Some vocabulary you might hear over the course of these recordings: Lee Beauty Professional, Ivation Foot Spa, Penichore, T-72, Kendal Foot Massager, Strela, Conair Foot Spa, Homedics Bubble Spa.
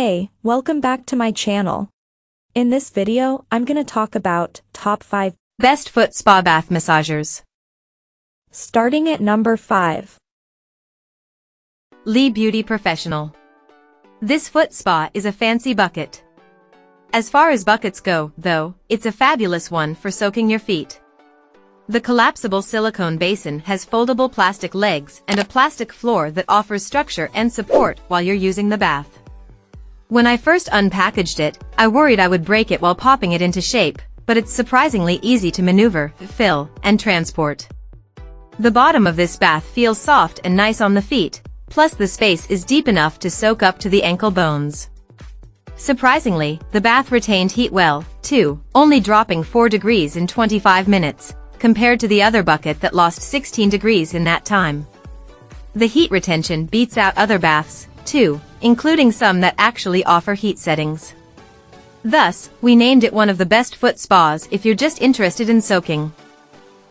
Hey, welcome back to my channel. In this video, I'm gonna talk about top 5 best foot spa bath massagers. Starting at number 5. Lee Beauty Professional. This foot spa is a fancy bucket. As far as buckets go, though, it's a fabulous one for soaking your feet. The collapsible silicone basin has foldable plastic legs and a plastic floor that offers structure and support while you're using the bath. When I first unpackaged it, I worried I would break it while popping it into shape, but it's surprisingly easy to maneuver, fill, and transport. The bottom of this bath feels soft and nice on the feet, plus the space is deep enough to soak up to the ankle bones. Surprisingly, the bath retained heat well, too, only dropping 4 degrees in 25 minutes, compared to the other bucket that lost 16 degrees in that time. The heat retention beats out other baths, too, including some that actually offer heat settings. Thus, we named it one of the best foot spas if you're just interested in soaking.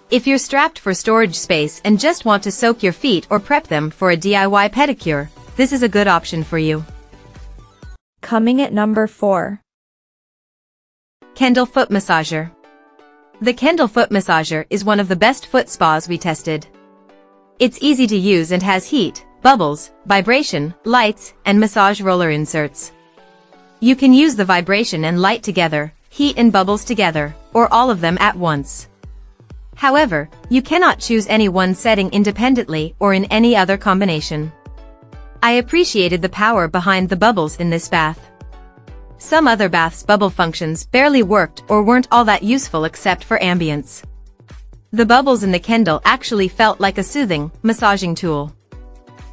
If you're strapped for storage space and just want to soak your feet or prep them for a DIY pedicure, this is a good option for you. Coming at number 4. Kendal Foot Massager. The Kendal Foot Massager is one of the best foot spas we tested. It's easy to use and has heat, bubbles, vibration, lights, and massage roller inserts. You can use the vibration and light together, heat and bubbles together, or all of them at once. However, you cannot choose any one setting independently or in any other combination. I appreciated the power behind the bubbles in this bath. Some other baths' bubble functions barely worked or weren't all that useful except for ambience. The bubbles in the Kendal actually felt like a soothing, massaging tool.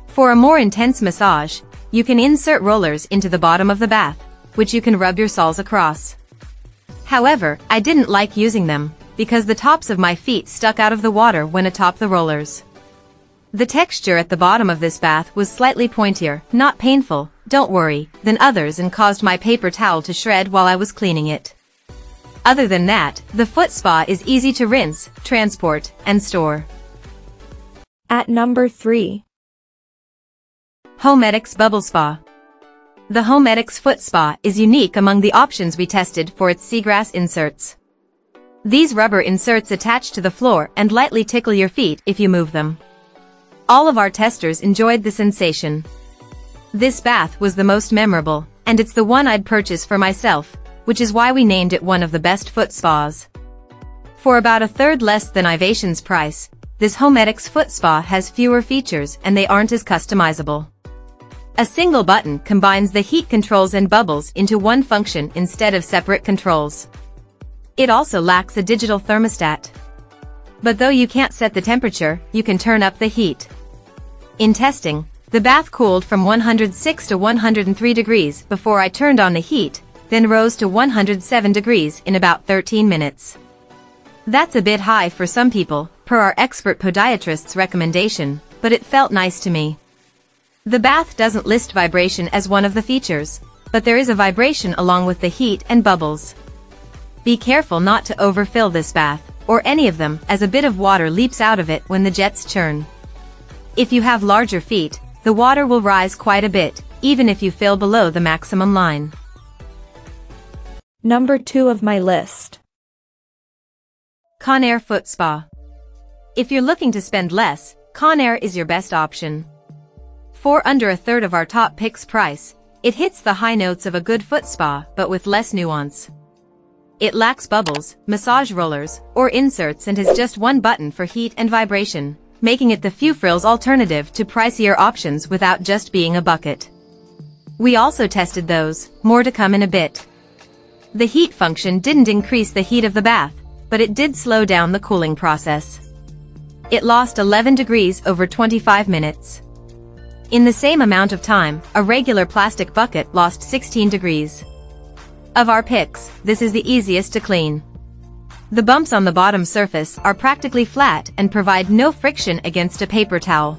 For a more intense massage, you can insert rollers into the bottom of the bath, which you can rub your soles across. However, I didn't like using them, because the tops of my feet stuck out of the water when atop the rollers. The texture at the bottom of this bath was slightly pointier, not painful, don't worry, than others and caused my paper towel to shred while I was cleaning it. Other than that, the foot spa is easy to rinse, transport, and store. At number 3. Homedics Bubble Spa. The Homedics Foot Spa is unique among the options we tested for its seagrass inserts. These rubber inserts attach to the floor and lightly tickle your feet if you move them. All of our testers enjoyed the sensation. This bath was the most memorable, and it's the one I'd purchase for myself, which is why we named it one of the best foot spas. For about a third less than Ivation's price, this Homedics Foot Spa has fewer features and they aren't as customizable. A single button combines the heat controls and bubbles into one function instead of separate controls. It also lacks a digital thermostat. But though you can't set the temperature, you can turn up the heat. In testing, the bath cooled from 106 to 103 degrees before I turned on the heat, then rose to 107 degrees in about 13 minutes. That's a bit high for some people, per our expert podiatrist's recommendation, but it felt nice to me. The bath doesn't list vibration as one of the features, but there is a vibration along with the heat and bubbles. Be careful not to overfill this bath, or any of them, as a bit of water leaps out of it when the jets churn. If you have larger feet, the water will rise quite a bit, even if you fill below the maximum line. Number 2 of my list. Conair Foot Spa. If you're looking to spend less, Conair is your best option. For under a third of our top pick's price, it hits the high notes of a good foot spa but with less nuance. It lacks bubbles, massage rollers, or inserts and has just one button for heat and vibration, making it the few frills alternative to pricier options without just being a bucket. We also tested those, more to come in a bit. The heat function didn't increase the heat of the bath, but it did slow down the cooling process. It lost 11 degrees over 25 minutes. In the same amount of time, a regular plastic bucket lost 16 degrees. Of our picks, this is the easiest to clean. The bumps on the bottom surface are practically flat and provide no friction against a paper towel.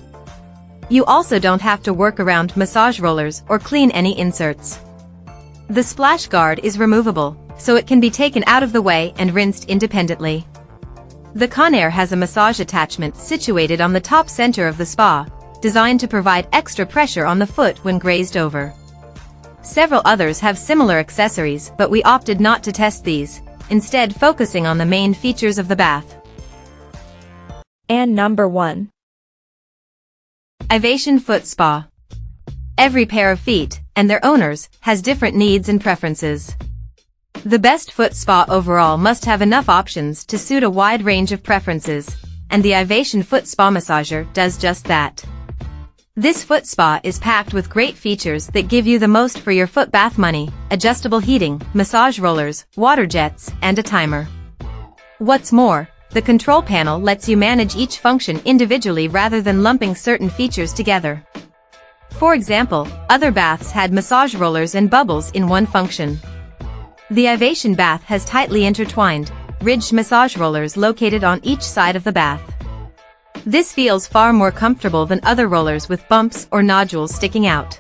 You also don't have to work around massage rollers or clean any inserts. The splash guard is removable, so it can be taken out of the way and rinsed independently. The Conair has a massage attachment situated on the top center of the spa, designed to provide extra pressure on the foot when grazed over. Several others have similar accessories, but we opted not to test these, instead focusing on the main features of the bath. And number 1. Ivation Foot Spa. Every pair of feet, and their owners, has different needs and preferences. The best foot spa overall must have enough options to suit a wide range of preferences, and the Ivation Foot Spa Massager does just that. This foot spa is packed with great features that give you the most for your foot bath money: adjustable heating, massage rollers, water jets, and a timer. What's more, the control panel lets you manage each function individually rather than lumping certain features together. For example, other baths had massage rollers and bubbles in one function. The Ivation bath has tightly intertwined, ridged massage rollers located on each side of the bath. This feels far more comfortable than other rollers with bumps or nodules sticking out.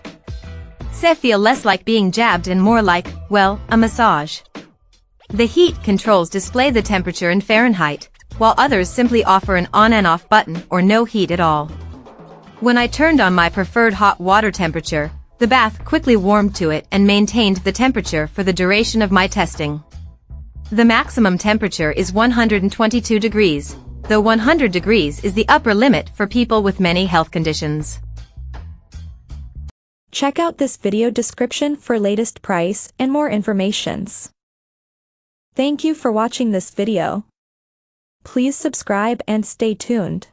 It feels less like being jabbed and more like, well, a massage. The heat controls display the temperature in Fahrenheit, while others simply offer an on and off button or no heat at all. When I turned on my preferred hot water temperature, the bath quickly warmed to it and maintained the temperature for the duration of my testing. The maximum temperature is 122 degrees. Though 100 degrees is the upper limit for people with many health conditions. Check out this video description for latest price and more informations. Thank you for watching this video. Please subscribe and stay tuned.